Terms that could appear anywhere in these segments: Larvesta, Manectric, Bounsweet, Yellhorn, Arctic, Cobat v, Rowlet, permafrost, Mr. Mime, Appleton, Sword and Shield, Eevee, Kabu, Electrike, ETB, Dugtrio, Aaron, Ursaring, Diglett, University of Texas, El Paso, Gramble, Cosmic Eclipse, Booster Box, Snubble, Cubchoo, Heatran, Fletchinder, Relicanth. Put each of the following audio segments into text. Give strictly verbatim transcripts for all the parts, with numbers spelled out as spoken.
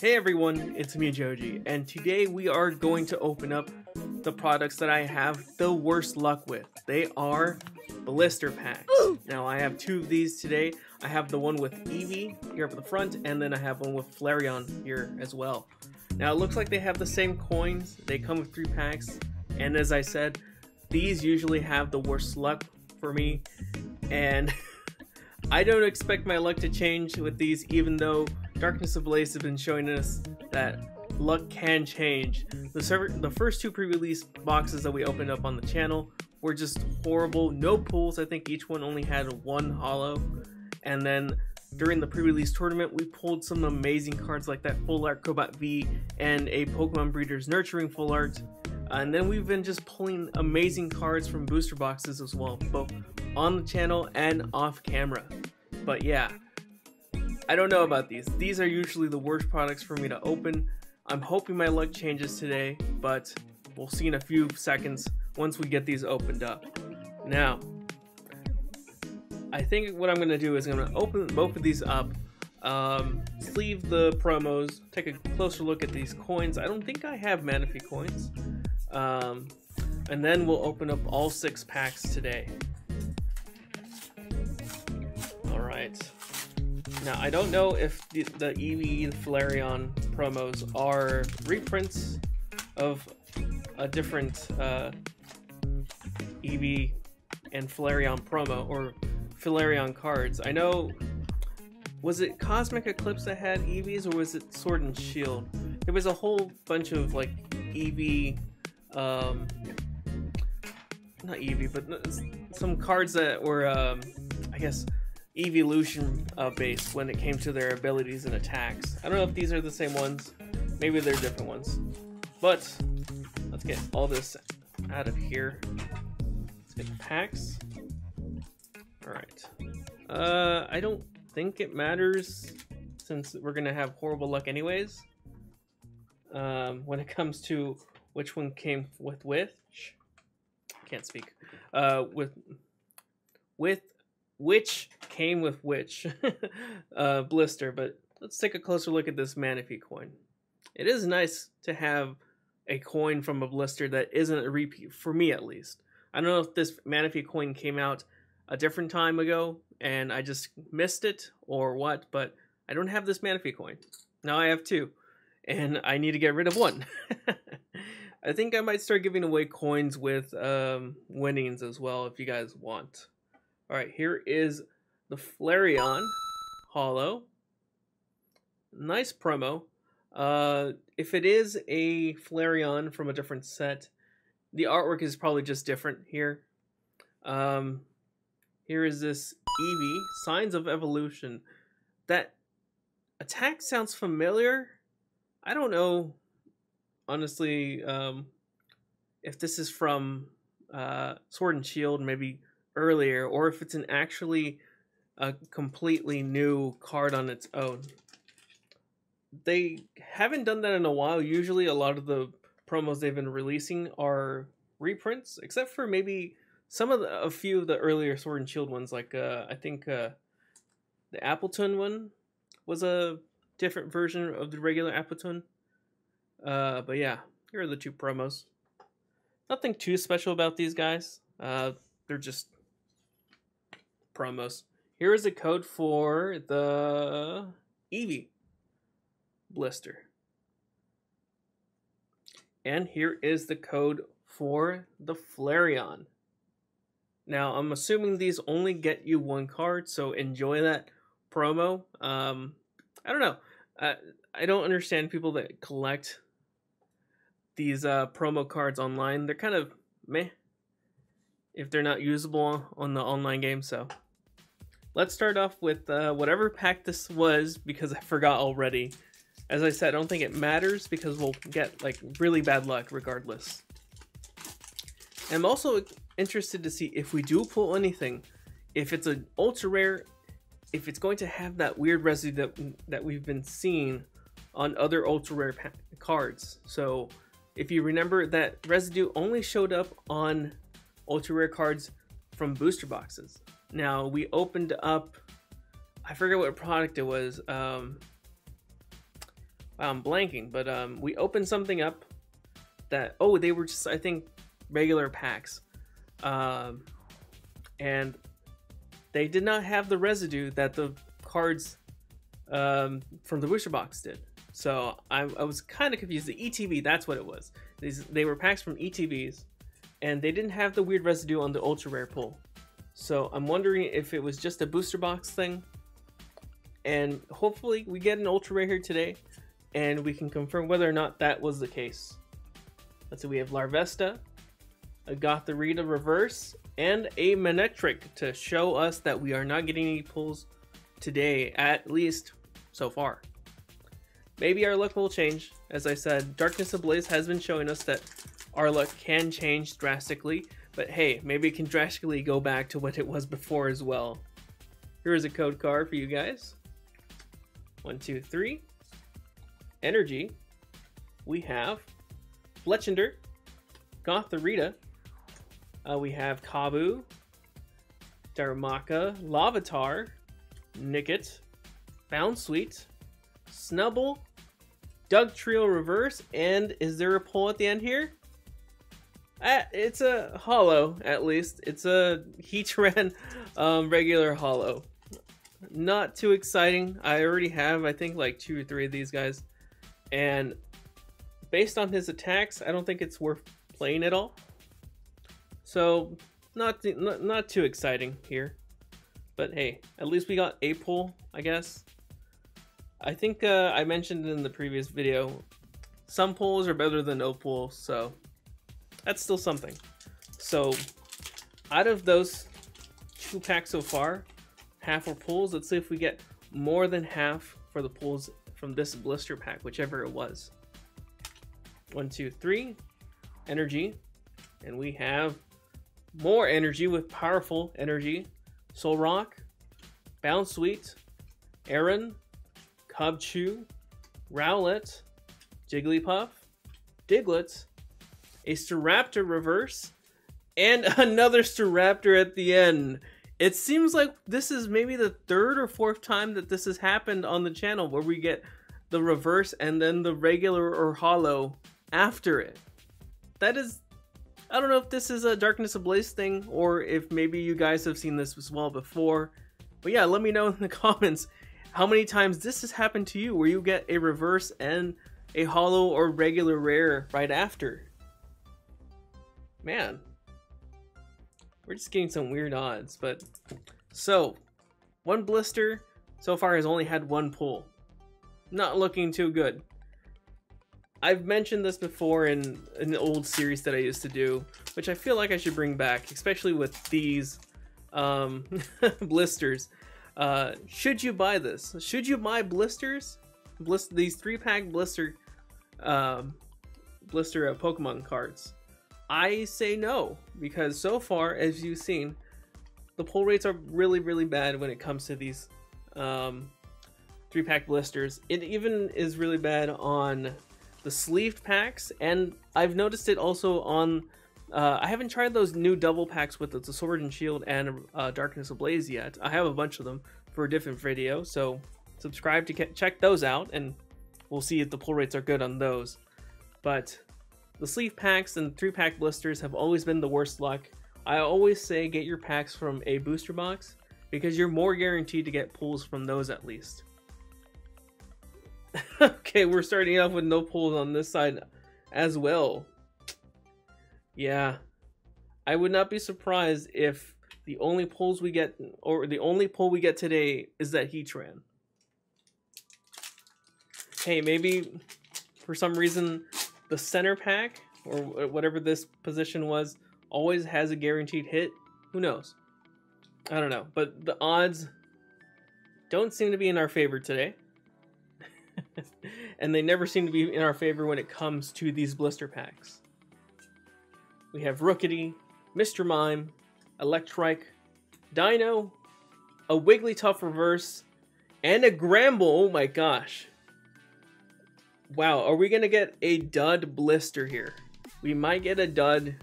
Hey everyone, it's me Joji, and today we are going to open up the products that I have the worst luck with. They are blister packs. Ooh. Now I have two of these today. I have the one with Eevee here up at the front, and then I have one with Flareon here as well. Now it looks like they have the same coins. They come with three packs, and as I said, these usually have the worst luck for me, and I don't expect my luck to change with these, even though Darkness of Blaze has been showing us that luck can change. The, server, the first two pre-release boxes that we opened up on the channel were just horrible. No pulls. I think each one only had one holo. And then during the pre-release tournament, we pulled some amazing cards like that full art Cobat V and a Pokemon Breeder's Nurturing full art. And then we've been just pulling amazing cards from booster boxes as well, both on the channel and off camera. But yeah, I don't know about these. These are usually the worst products for me to open. I'm hoping my luck changes today, but we'll see in a few seconds once we get these opened up. Now, I think what I'm going to do is I'm going to open both of these up, um, sleeve the promos, take a closer look at these coins. I don't think I have Manaphy coins. Um, and then we'll open up all six packs today. Alright. Now, I don't know if the, the Eevee, the Flareon promos are reprints of a different uh, Eevee and Flareon promo or Flareon cards. I know, was it Cosmic Eclipse that had Eevees, or was it Sword and Shield? There was a whole bunch of like Eevee, um, not Eevee, but some cards that were, um, I guess, Eeveelution uh, based when it came to their abilities and attacks. I don't know if these are the same ones. Maybe they're different ones. But let's get all this out of here. Let's get the packs. Alright. Uh, I don't think it matters since we're going to have horrible luck anyways. Um, when it comes to which one came with which. Can't speak. Uh, with... With... Which came with which uh, blister, but let's take a closer look at this Manaphy coin. It is nice to have a coin from a blister that isn't a repeat, for me at least. I don't know if this Manaphy coin came out a different time ago and I just missed it or what, but I don't have this Manaphy coin. Now I have two, and I need to get rid of one. I think I might start giving away coins with um, winnings as well if you guys want. Alright, here is the Flareon holo. Nice promo. Uh, if it is a Flareon from a different set, the artwork is probably just different here. Um, here is this Eevee, Signs of Evolution. That attack sounds familiar. I don't know, honestly, um, if this is from uh, Sword and Shield, maybe earlier, or if it's an actually a completely new card on its own. They haven't done that in a while. Usually a lot of the promos they've been releasing are reprints, except for maybe some of the, a few of the earlier Sword and Shield ones, like uh, I think uh, the Appleton one was a different version of the regular Appleton. Uh, but yeah, here are the two promos. Nothing too special about these guys. Uh, they're just promos. Here is a code for the Eevee blister. And here is the code for the Flareon. Now, I'm assuming these only get you one card, so enjoy that promo. Um, I don't know. Uh, I don't understand people that collect these uh, promo cards online. They're kind of meh if they're not usable on the online game, so... Let's start off with uh, whatever pack this was, because I forgot already. As I said, I don't think it matters because we'll get like really bad luck regardless. And I'm also interested to see if we do pull anything, if it's an ultra rare, if it's going to have that weird residue that, that we've been seeing on other ultra rare cards. So if you remember, that residue only showed up on ultra rare cards from booster boxes. Now, we opened up, I forget what product it was, um, I'm blanking, but um, we opened something up that, oh, they were just, I think, regular packs. Um, and they did not have the residue that the cards um, from the booster box did. So I, I was kind of confused. The E T B, that's what it was. These, they were packs from E T Bs, and they didn't have the weird residue on the ultra rare pull. So I'm wondering if it was just a booster box thing. And hopefully we get an ultra rare here today, and we can confirm whether or not that was the case. Let's see, we have Larvesta, a Gothorita reverse, and a Manectric to show us that we are not getting any pulls today, at least so far. Maybe our luck will change. As I said, Darkness of Blaze has been showing us that our luck can change drastically, but hey, maybe it can drastically go back to what it was before as well. Here is a code card for you guys. One, two, three. Energy. We have Fletchinder, Gothorita. Uh, we have Kabu, Darumaka, Lavatar, Nickit, Bounsweet, Snubble, Dugtrio reverse, and is there a pull at the end here? Uh, it's a holo, at least. It's a Heatran um, regular holo. Not too exciting. I already have, I think, like two or three of these guys. And based on his attacks, I don't think it's worth playing at all. So, not, th not, not too exciting here. But hey, at least we got a pull, I guess. I think uh, I mentioned in the previous video, some pulls are better than no pulls, so that's still something. So out of those two packs so far, half were pulls. Let's see if we get more than half for the pulls from this blister pack, whichever it was. One, two, three, energy. And we have more energy with powerful energy. Solrock, Bounsweet, Aaron, Kabu, Rowlet, Jigglypuff, Diglett, a Staraptor reverse, and another Staraptor at the end. It seems like this is maybe the third or fourth time that this has happened on the channel, where we get the reverse and then the regular or holo after it. That is, I don't know if this is a Darkness Ablaze thing, or if maybe you guys have seen this as well before. But yeah, let me know in the comments how many times this has happened to you, where you get a reverse and a holo or regular rare right after. Man, we're just getting some weird odds. But so one blister so far has only had one pull. Not looking too good. I've mentioned this before in an old series that I used to do, which I feel like I should bring back, especially with these um, blisters. Uh, should you buy this? Should you buy blisters? Blist these three-pack blister, um, blister of Pokemon cards. I say no, because so far, as you've seen, the pull rates are really, really bad when it comes to these um, three-pack blisters. It even is really bad on the sleeved packs, and I've noticed it also on... Uh, I haven't tried those new double packs with the Sword and Shield and uh, Darkness Ablaze yet. I have a bunch of them for a different video, so subscribe to check those out, and we'll see if the pull rates are good on those. But the sleeve packs and three-pack blisters have always been the worst luck. I always say get your packs from a booster box, because you're more guaranteed to get pulls from those at least. Okay, we're starting off with no pulls on this side as well. Yeah, I would not be surprised if the only pulls we get, or the only pull we get today, is that Heatran. Hey, maybe for some reason the center pack, or whatever this position was, always has a guaranteed hit. Who knows? I don't know. But the odds don't seem to be in our favor today. And they never seem to be in our favor when it comes to these blister packs. We have Rookity, Mister Mime, Electrike, Dino, a Wigglytuff reverse, and a Gramble. Oh my gosh. Wow, are we gonna get a dud blister here? We might get a dud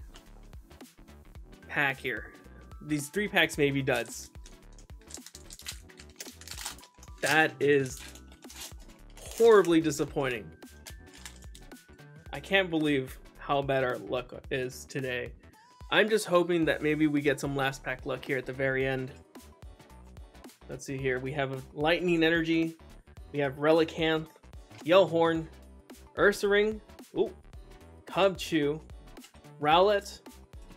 pack here. These three packs may be duds. That is horribly disappointing. I can't believe how bad our luck is today. I'm just hoping that maybe we get some last pack luck here at the very end. Let's see here. We have Lightning Energy. We have Relicanth, Yellhorn, Ursaring, ooh, Cubchoo, Rowlet,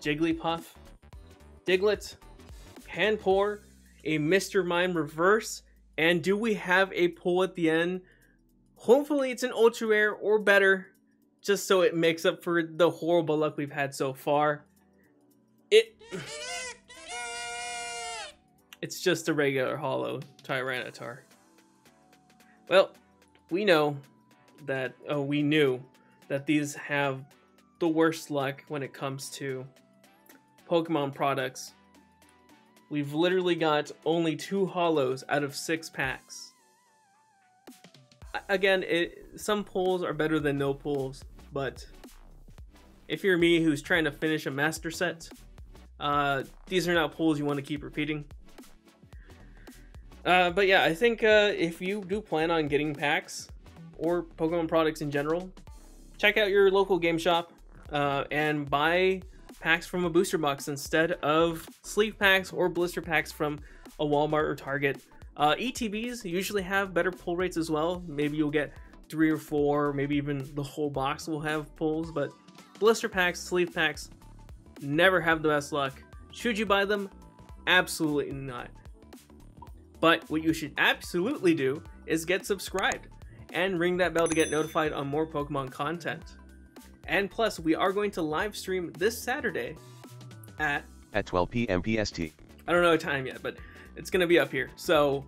Jigglypuff, Diglett, Panpour, a Mister Mime reverse, and do we have a pull at the end? Hopefully it's an ultra rare or better, just so it makes up for the horrible luck we've had so far. It It's just a regular holo Tyranitar. Well, we know that oh we knew that these have the worst luck when it comes to Pokemon products. We've literally got only two holos out of six packs. Again, it, some pulls are better than no pulls, but if you're me who's trying to finish a master set, uh, these are not pulls you want to keep repeating. Uh, but yeah, I think uh, if you do plan on getting packs or Pokemon products in general, check out your local game shop uh, and buy packs from a booster box instead of sleeve packs or blister packs from a Walmart or Target. Uh, E T Bs usually have better pull rates as well. Maybe you'll get three or four, maybe even the whole box will have pulls, but blister packs, sleeve packs, never have the best luck. Should you buy them? Absolutely not. But what you should absolutely do is get subscribed and ring that bell to get notified on more Pokemon content. And plus, we are going to live stream this Saturday at at twelve P M P S T. I don't know the time yet, but it's going to be up here. So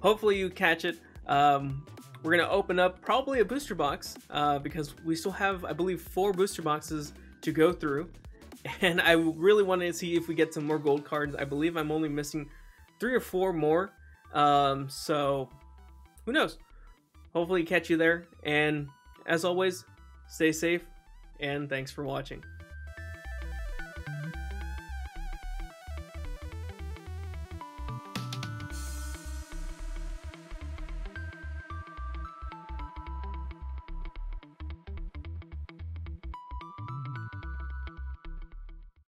hopefully you catch it. Um, we're going to open up probably a booster box uh, because we still have, I believe, four booster boxes to go through. And I really wanted to see if we get some more gold cards. I believe I'm only missing three or four more. Um, so who knows? Hopefully catch you there. And as always, stay safe, and thanks for watching.